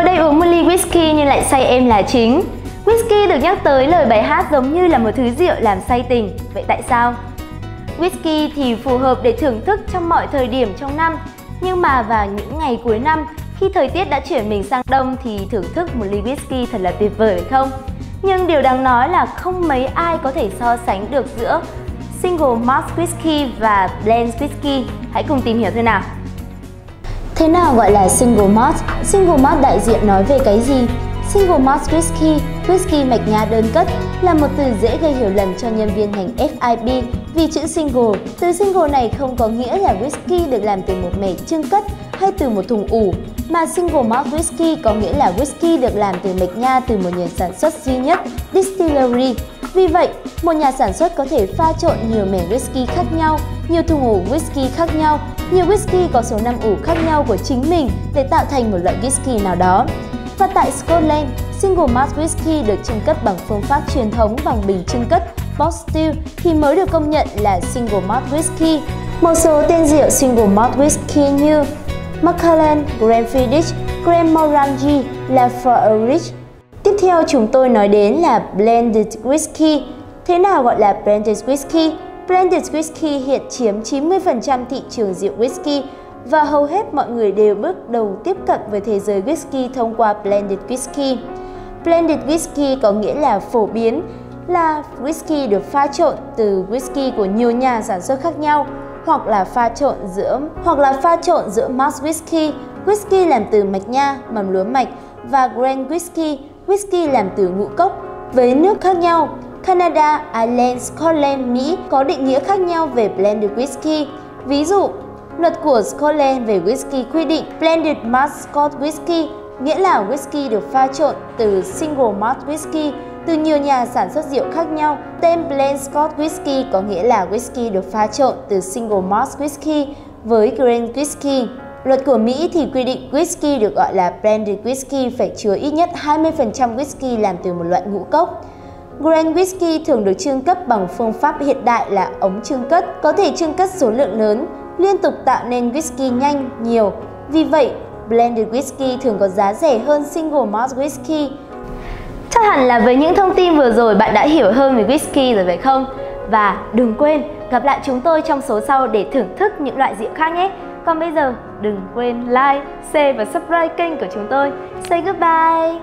Ngồi đây uống một ly whisky nhưng lại say em là chính. Whisky được nhắc tới lời bài hát giống như là một thứ rượu làm say tình. Vậy tại sao? Whisky thì phù hợp để thưởng thức trong mọi thời điểm trong năm. Nhưng mà vào những ngày cuối năm, khi thời tiết đã chuyển mình sang đông thì thưởng thức một ly whisky thật là tuyệt vời không? Nhưng điều đáng nói là không mấy ai có thể so sánh được giữa Single Malt Whisky và Blend Whisky. Hãy cùng tìm hiểu thôi nào! Thế nào gọi là Single Malt? Single Malt đại diện nói về cái gì? Single Malt Whisky, whisky mạch nha đơn cất là một từ dễ gây hiểu lầm cho nhân viên ngành FIB vì chữ single. Từ single này không có nghĩa là whisky được làm từ một mẻ chưng cất hay từ một thùng ủ, mà Single Malt Whisky có nghĩa là whisky được làm từ mạch nha từ một nhà sản xuất duy nhất, distillery. Vì vậy, một nhà sản xuất có thể pha trộn nhiều mẻ whisky khác nhau, nhiều thùng ủ whisky khác nhau, nhiều whisky có số năm ủ khác nhau của chính mình để tạo thành một loại whisky nào đó. Và tại Scotland, Single Malt Whisky được trưng cất bằng phương pháp truyền thống bằng bình trưng cất pot still thì mới được công nhận là Single Malt Whisky. Một số tên rượu Single Malt Whisky như Macallan, Glenfiddich, Glenmorangie, Laphroaig. Tiếp theo chúng tôi nói đến là Blended Whisky. Thế nào gọi là Blended Whisky? Blended Whisky hiện chiếm 90% thị trường rượu whisky và hầu hết mọi người đều bước đầu tiếp cận với thế giới whisky thông qua Blended Whisky. Blended Whisky có nghĩa là phổ biến, là whisky được pha trộn từ whisky của nhiều nhà sản xuất khác nhau hoặc là pha trộn giữa malt whisky làm từ mạch nha, mầm lúa mạch và grain whisky làm từ ngũ cốc với nước khác nhau. Canada, Ireland, Scotland, Mỹ có định nghĩa khác nhau về Blended Whisky. Ví dụ, luật của Scotland về whisky quy định Blended Malt Scotch Whisky nghĩa là whisky được pha trộn từ Single Malt Whisky từ nhiều nhà sản xuất rượu khác nhau. Tên Blended Scotch Whisky có nghĩa là whisky được pha trộn từ Single Malt Whisky với Grain Whisky. Luật của Mỹ thì quy định whisky được gọi là Blended Whisky phải chứa ít nhất 20% whisky làm từ một loại ngũ cốc. Grain Whisky thường được trưng cất bằng phương pháp hiện đại là ống trưng cất, có thể trưng cất số lượng lớn, liên tục tạo nên whisky nhanh, nhiều. Vì vậy, Blended Whisky thường có giá rẻ hơn Single Malt Whisky. Chắc hẳn là với những thông tin vừa rồi bạn đã hiểu hơn về whisky rồi phải không? Và đừng quên gặp lại chúng tôi trong số sau để thưởng thức những loại rượu khác nhé. Còn bây giờ, đừng quên like, share và subscribe kênh của chúng tôi. Say goodbye!